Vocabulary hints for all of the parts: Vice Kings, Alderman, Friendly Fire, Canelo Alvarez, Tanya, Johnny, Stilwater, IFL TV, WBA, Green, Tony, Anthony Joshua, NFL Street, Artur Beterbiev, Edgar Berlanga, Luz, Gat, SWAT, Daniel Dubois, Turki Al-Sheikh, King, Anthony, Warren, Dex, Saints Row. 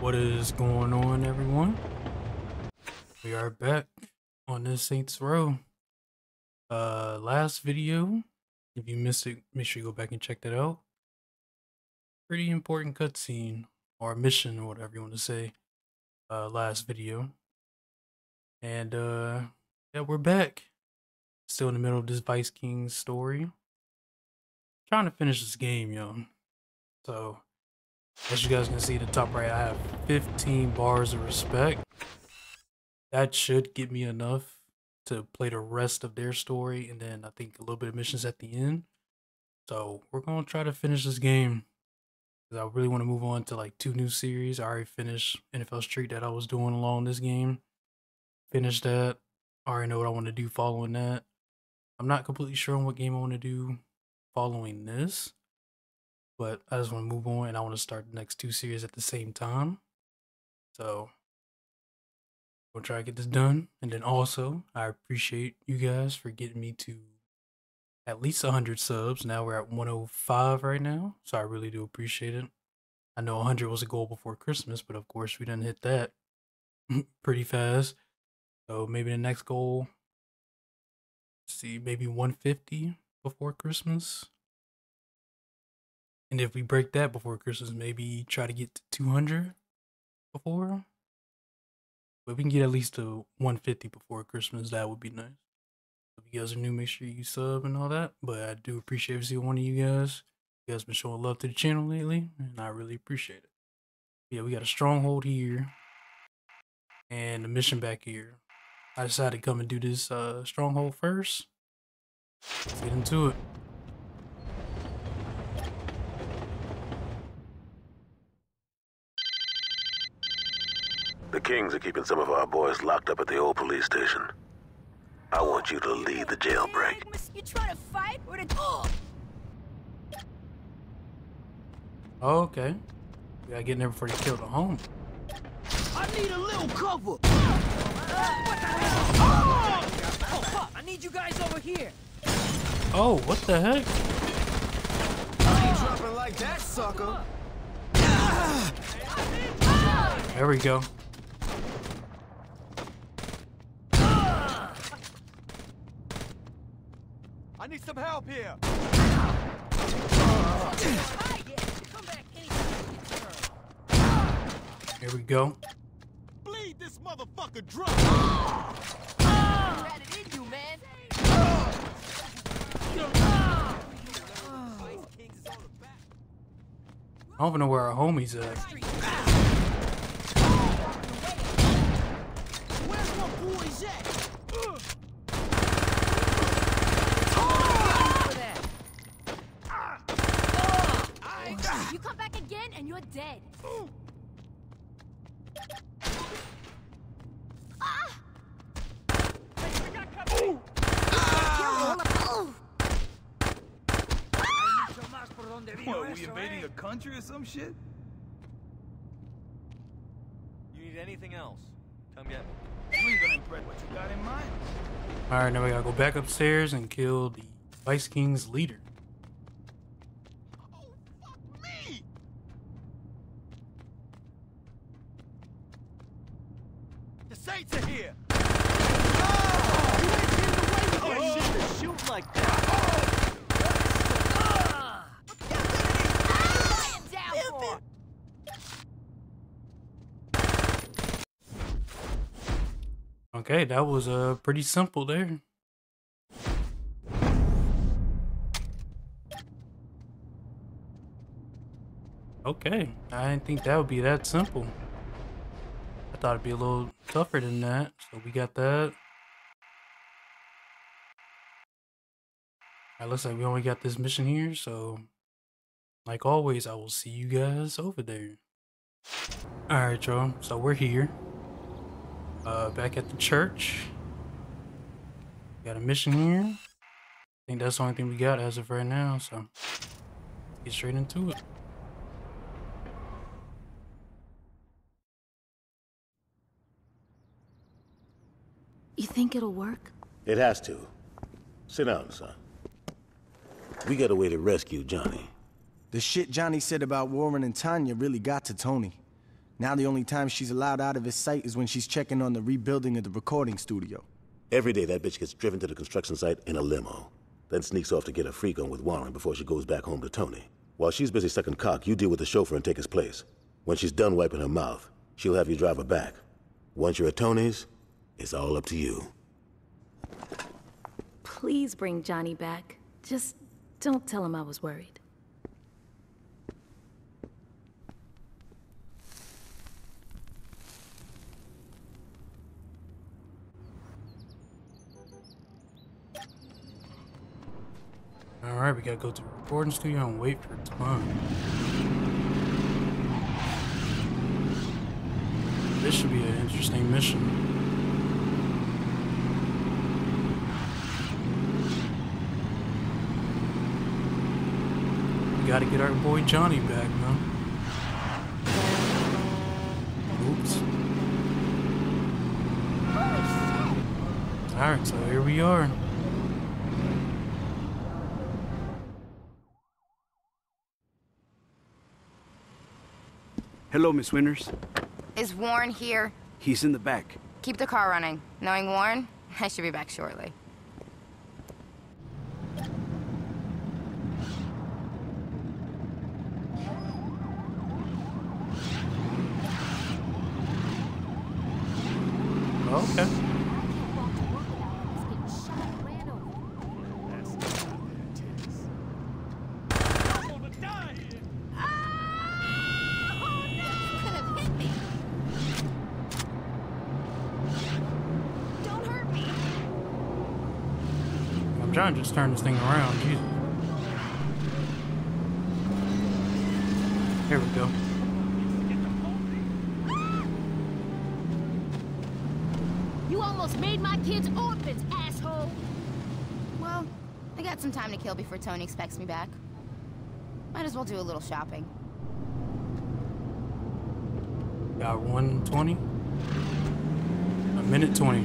What is going on, everyone? We are back on this Saints Row. Last video, if you missed it, make sure you go back and check that out. Pretty important cutscene or mission or whatever you want to say. Last video, and yeah, we're back. Still in the middle of this Vice Kings story. I'm trying to finish this game, yo. So, as you guys can see at the top right, I have 15 bars of respect. That should get me enough to play the rest of their story, and then I think a little bit of missions at the end. So we're gonna try to finish this game, because I really want to move on to like 2 new series. I already finished NFL Street that I was doing along this game. Finished that. I already know what I want to do following that. I'm not completely sure on what game I want to do following this, but I just want to move on, and I want to start the next 2 series at the same time. So we'll try to get this done. And then also, I appreciate you guys for getting me to at least 100 subs. Now we're at 105 right now, so I really do appreciate it. I know 100 was a goal before Christmas, but of course we didn't hit that pretty fast. So maybe the next goal, let's see, maybe 150 before Christmas. And if we break that before Christmas, maybe try to get to 200 before. But if we can get at least to 150 before Christmas, that would be nice. If you guys are new, make sure you sub and all that. But I do appreciate every single one of you guys. You guys been showing love to the channel lately, and I really appreciate it. Yeah, we got a stronghold here and a mission back here. I decided to come and do this stronghold first. Let's get into it. The Kings are keeping some of our boys locked up at the old police station. I want you to lead the jailbreak. You trying to fight or to... Okay. We gotta get in there before they kill the home. I need a little cover. What the hell? Oh, fuck. I need you guys over here. Oh, what the heck? I ain't dropping like that, sucker. There we go. I need some help here. Here we go. Bleed this motherfucker drum. I don't even know where our homie's at. Where's my boys at? You come back again and you're dead. What, are we invading a country or some shit? You need anything else? Come get me. You ain't gonna impress what you got in mind. Alright, now we gotta go back upstairs and kill the Vice King's leader. Okay, that was pretty simple there. Okay, I didn't think that would be that simple. I thought it'd be a little tougher than that. So we got that. It looks like we only got this mission here. So, like always, I will see you guys over there. All right, y'all. So we're here. Back at the church. Got a mission here. I think that's the only thing we got as of right now, so get straight into it. You think it'll work? It has to. Sit down, son. We got a way to rescue Johnny. The shit Johnny said about Warren and Tanya really got to Tony. Now the only time she's allowed out of his sight is when she's checking on the rebuilding of the recording studio. Every day that bitch gets driven to the construction site in a limo, then sneaks off to get a freak on with Warren before she goes back home to Tony. While she's busy sucking cock, you deal with the chauffeur and take his place. When she's done wiping her mouth, she'll have you drive her back. Once you're at Tony's, it's all up to you. Please bring Johnny back. Just don't tell him I was worried. Alright, we gotta go to the recording studio and wait for time. This should be an interesting mission. Gotta get our boy Johnny back, man. Oops. Alright, so here we are. Hello, Miss Winters. Is Warren here? He's in the back. Keep the car running. Knowing Warren, I should be back shortly. Okay. Don't hurt me. I'm trying to just turn this thing around. Jesus. Here we go. Made my kids orphans, asshole! Well, I got some time to kill before Tony expects me back. Might as well do a little shopping. Got 1:20? A minute 20.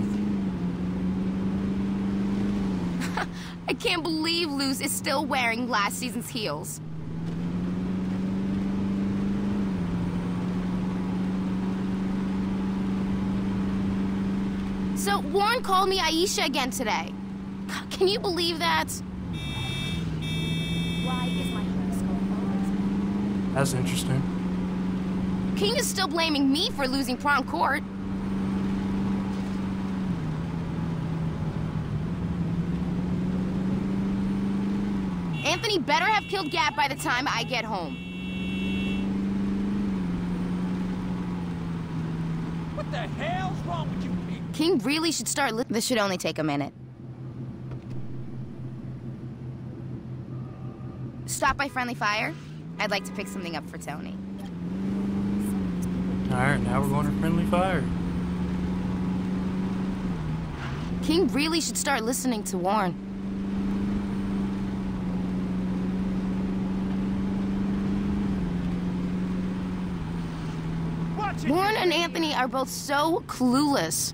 I can't believe Luz is still wearing last season's heels. So, Warren called me Aisha again today. God, can you believe that? Why is my horoscope? That's interesting. King is still blaming me for losing prom court. Anthony better have killed Gat by the time I get home. What the hell's wrong with you? King really should start li- This should only take a minute. Stop by Friendly Fire. I'd like to pick something up for Tony. Alright, now we're going to Friendly Fire. King really should start listening to Warren. Warren and Anthony are both so clueless.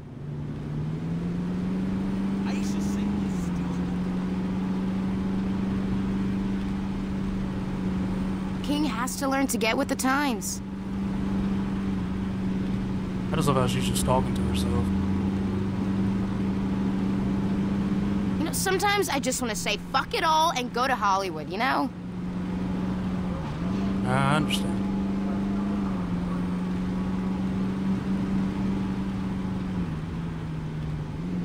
King has to learn to get with the times. I just love how she's just talking to herself. You know, sometimes I just want to say fuck it all and go to Hollywood, you know? I understand.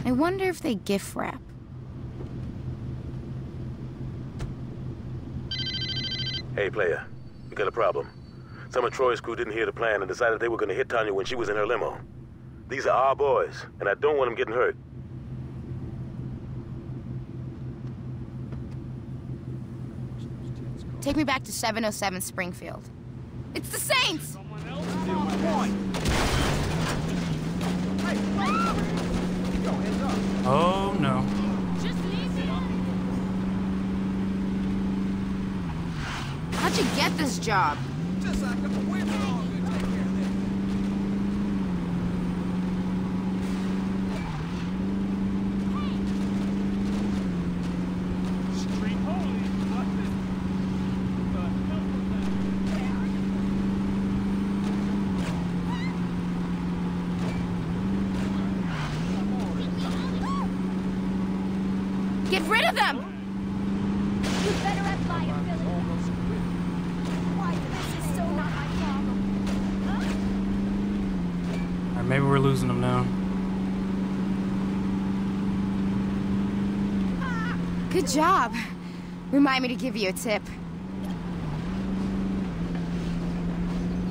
I wonder if they gift wrap. Hey, player. We got a problem. Some of Troy's crew didn't hear the plan and decided they were going to hit Tanya when she was in her limo. These are our boys, and I don't want them getting hurt. Take me back to 707 Springfield. It's the Saints! Someone else do what? Oh, no. How'd you get this job? Just like a whip along to take care of that. Street holy, nothing but help with that. Get rid of them! You better have liability. Why this is so not my problem? Huh? All right, maybe we're losing them now. Good job. Remind me to give you a tip.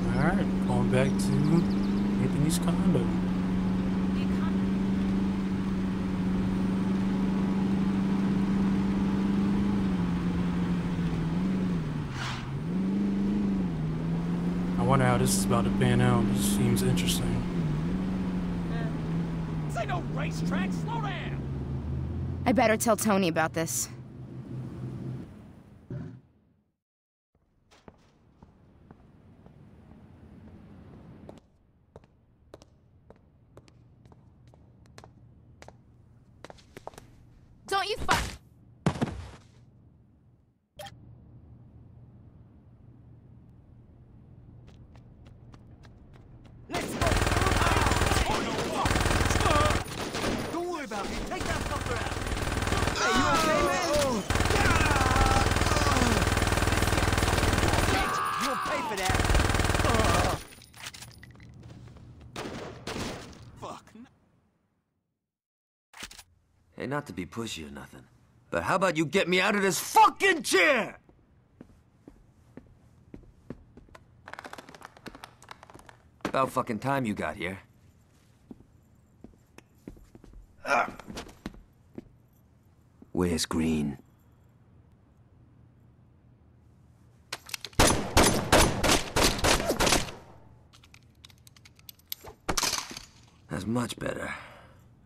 All right, going back to Anthony's condo. I wonder how this is about to pan out. It seems interesting. This ain't no racetrack. Slow down. I better tell Tony about this. Don't you fuck. Not to be pushy or nothing, but how about you get me out of this fucking chair? About fucking time you got here. Where's Green? That's much better.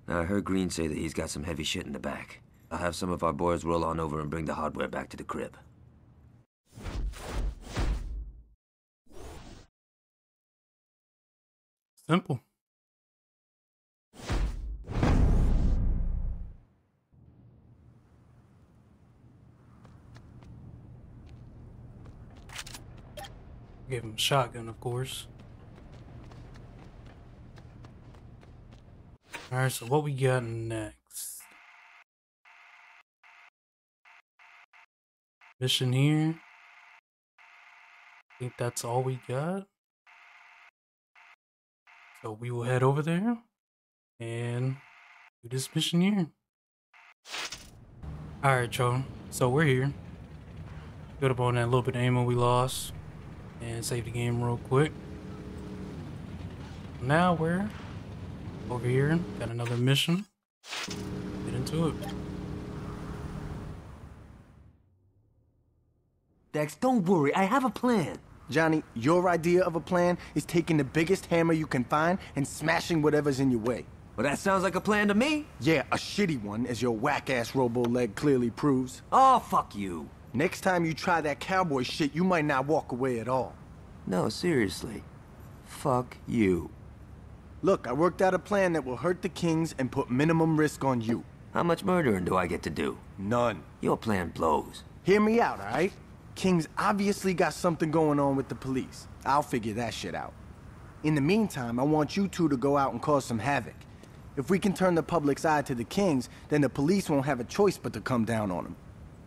Now, I heard Green say that he's got some heavy shit in the back. I'll have some of our boys roll on over and bring the hardware back to the crib. Simple. Give him a shotgun, of course. Alright, so what we got next? Mission here. I think that's all we got. So we will head over there and do this mission here. Alright, y'all. So we're here. Build up on that little bit of ammo we lost and save the game real quick. Now we're over here, got another mission. Get into it. Dex, don't worry, I have a plan. Johnny, your idea of a plan is taking the biggest hammer you can find and smashing whatever's in your way. Well, that sounds like a plan to me. Yeah, a shitty one, as your whack-ass robo-leg clearly proves. Oh, fuck you. Next time you try that cowboy shit, you might not walk away at all. No, seriously. Fuck you. Look, I worked out a plan that will hurt the Kings and put minimum risk on you. How much murdering do I get to do? None. Your plan blows. Hear me out, all right? Kings obviously got something going on with the police. I'll figure that shit out. In the meantime, I want you two to go out and cause some havoc. If we can turn the public's eye to the Kings, then the police won't have a choice but to come down on them.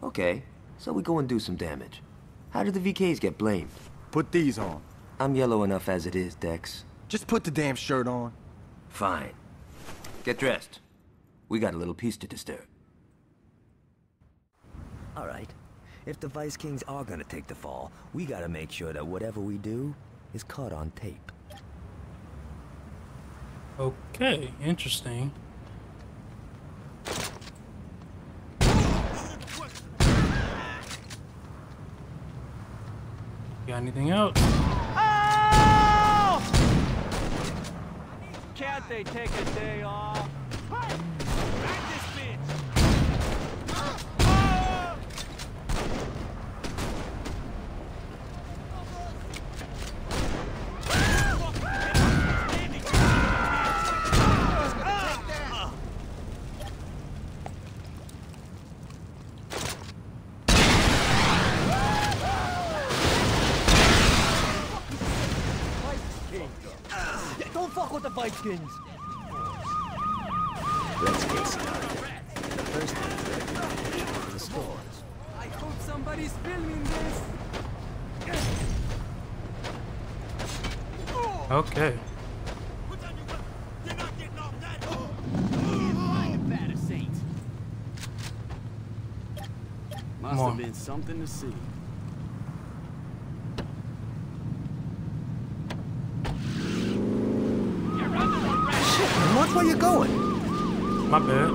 Okay, so we go and do some damage. How did the VKs get blamed? Put these on. I'm yellow enough as it is, Dex. Just put the damn shirt on. Fine. Get dressed. We got a little piece to disturb. All right. If the Vice Kings are gonna take the fall, we gotta make sure that whatever we do is caught on tape. Okay, interesting. Got anything else? Can't they take a day off? Back this bitch! Oh! Let's get started. The first thing score. I hope somebody's filming this. Okay. Must have been something to see. Shit, watch where you're going. My bad.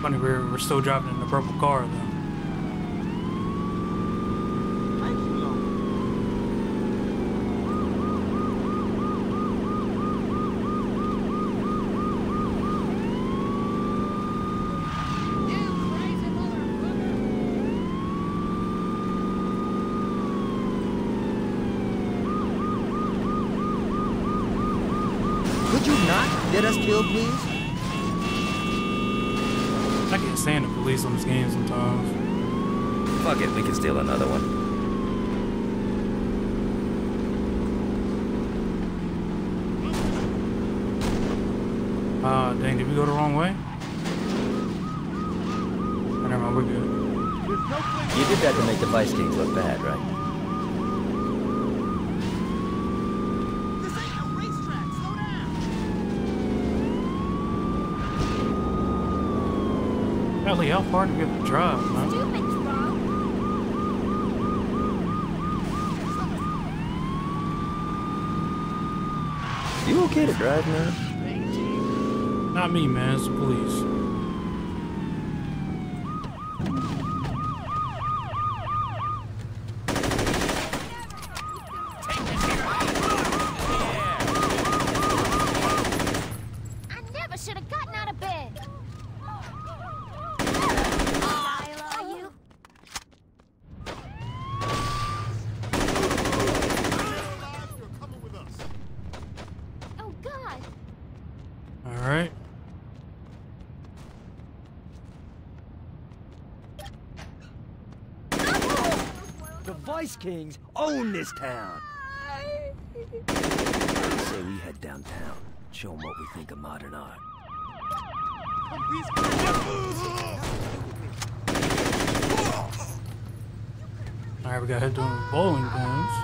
Funny, we're still driving in the purple car, though. Could you not get us killed, please? I can't stand the police on this game sometimes. Fuck it, we can steal another one. Dang, did we go the wrong way? Oh, never mind, we're good. You did that to make the Vice Kings look bad, right? How far to get the drive, man? You okay to drive, man? Not me, man. It's the police. I never should have gotten out of bed. Vice Kings own this town. Say we head downtown, show them what we think of modern art. All right, we gotta head to the bowling games.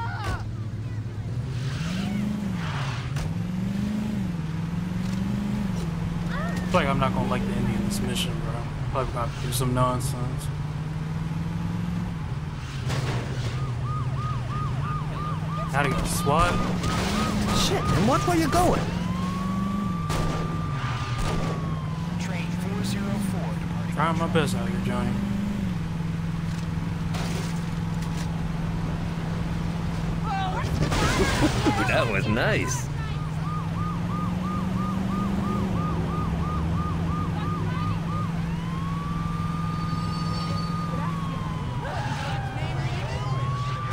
It's like I'm not gonna like the ending of this mission, bro. Probably gonna do some nonsense. How to get SWAT? Shit, and watch where you're going. Train 404. Trying my best out here, Johnny. That was nice.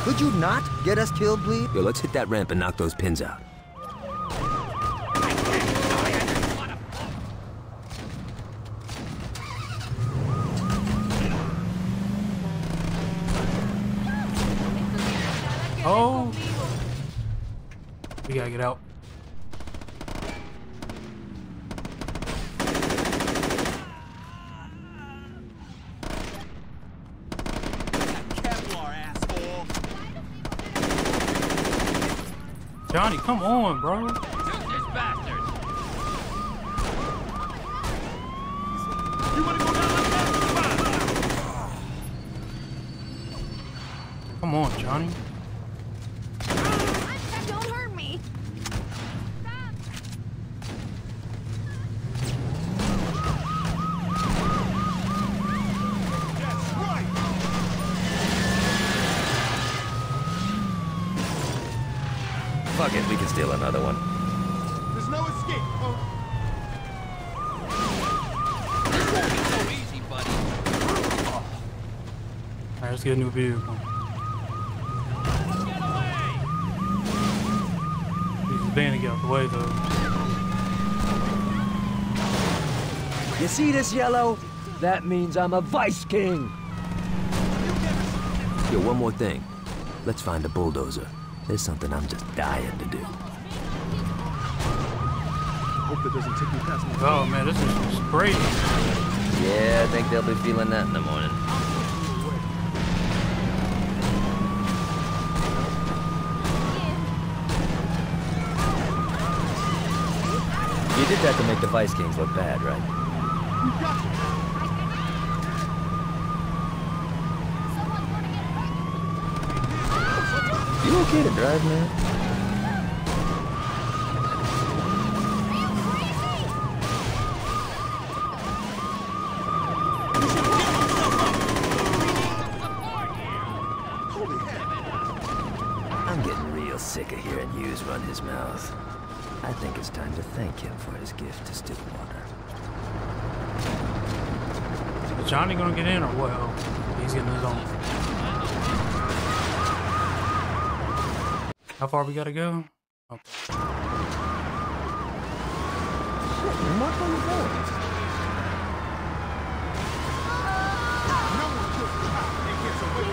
Could you not get us killed, please? Yo, let's hit that ramp and knock those pins out. Oh! We gotta get out. Johnny, come on, bro. Shoot this bastard. You want to go down like that? Come on, Johnny. Don't hurt me. Fuck it, we can steal another one. There's no escape, punk. This won't be so easy, buddy. Oh. Alright, let's get a new vehicle. Get away! He's just banned to get out the way, though. You see this yellow? That means I'm a Vice King. Yo, one more thing. Let's find a bulldozer. There's something I'm just dying to do. that doesn't take me past my phone. Oh man, this is great. Yeah, I think they'll be feeling that in the morning. You did that to make the Vice Kings look bad, right? You got it. You okay to drive, man? I'm getting real sick of hearing Hughes run his mouth. I think it's time to thank him for his gift to Stillwater. Is Johnny gonna get in or what? He's getting his own. How far we gotta go? Okay. Shit, what are you doing? No one took the top. They get away.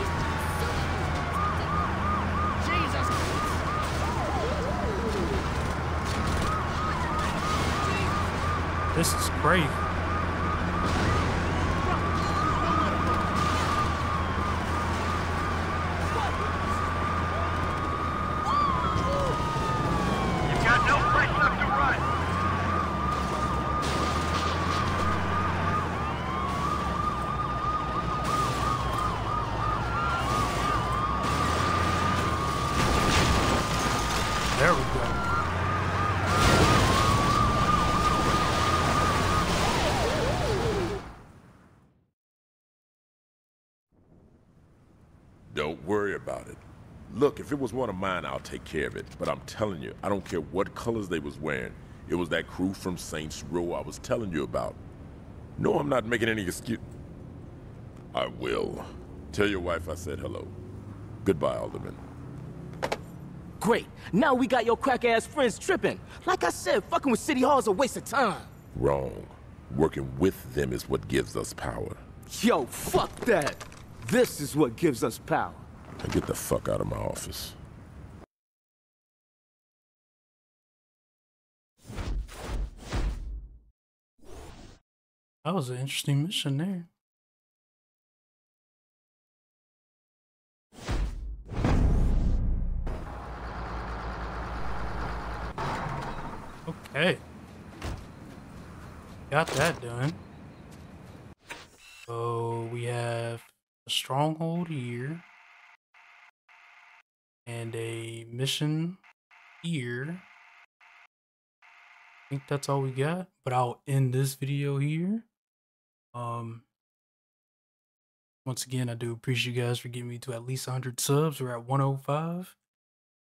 Jesus! This is great. Don't worry about it. Look, if it was one of mine, I'll take care of it. But I'm telling you, I don't care what colors they was wearing. It was that crew from Saints Row I was telling you about. No, I'm not making any excuse. I will. Tell your wife I said hello. Goodbye, Alderman. Great. Now we got your crack-ass friends tripping. Like I said, fucking with City Hall is a waste of time. Wrong. Working with them is what gives us power. Yo, fuck that. This is what gives us power. Now get the fuck out of my office. That was an interesting mission there. Okay. Got that done. So we have a stronghold here and a mission here. I think that's all we got, but I'll end this video here. Once again, I do appreciate you guys for getting me to at least 100 subs. We're at 105.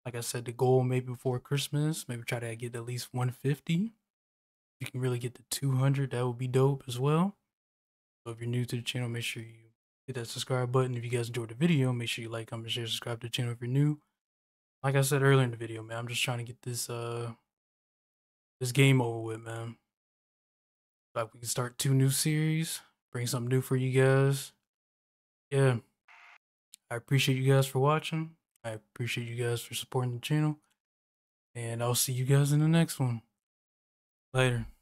Like I said, the goal maybe before Christmas, maybe try to get at least 150. If you can really get to 200, that would be dope as well. So if you're new to the channel, make sure you hit that subscribe button. If you guys enjoyed the video, make sure you like, comment, share, subscribe to the channel if you're new. Like I said earlier in the video, man, I'm just trying to get this this game over with, man. Like we can start 2 new series, bring something new for you guys. Yeah, I appreciate you guys for watching. I appreciate you guys for supporting the channel, and I'll see you guys in the next one. Later.